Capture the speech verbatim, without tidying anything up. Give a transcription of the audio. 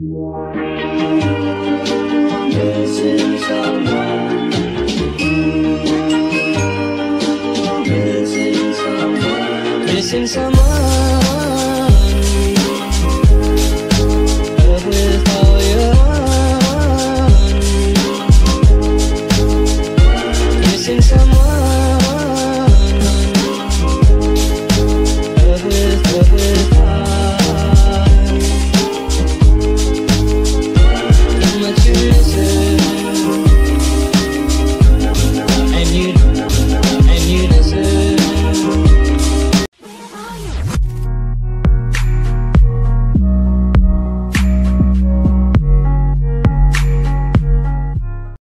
This is our world. This is our world. This is our world.